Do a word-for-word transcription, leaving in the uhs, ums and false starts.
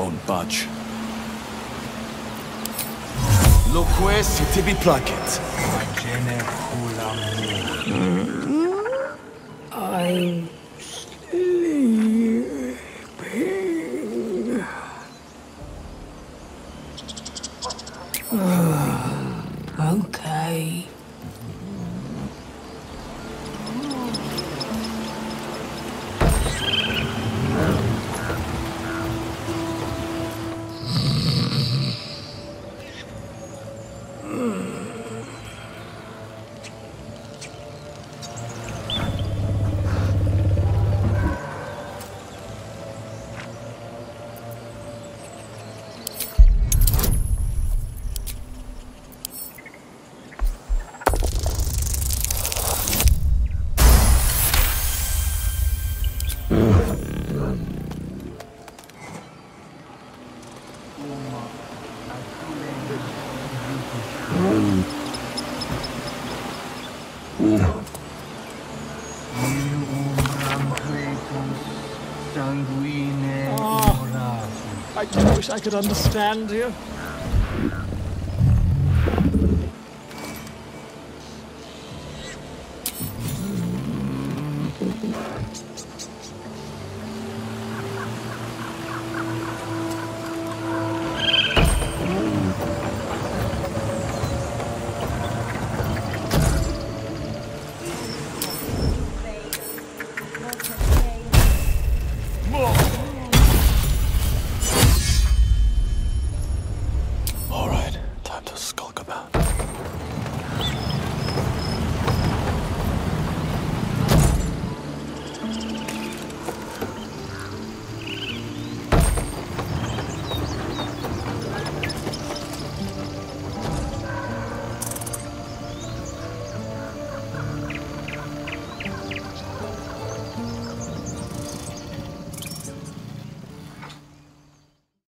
won't budge. Loque Citibi Placket. I'm sleeping. Oh, okay. Oh, I wish I could understand you.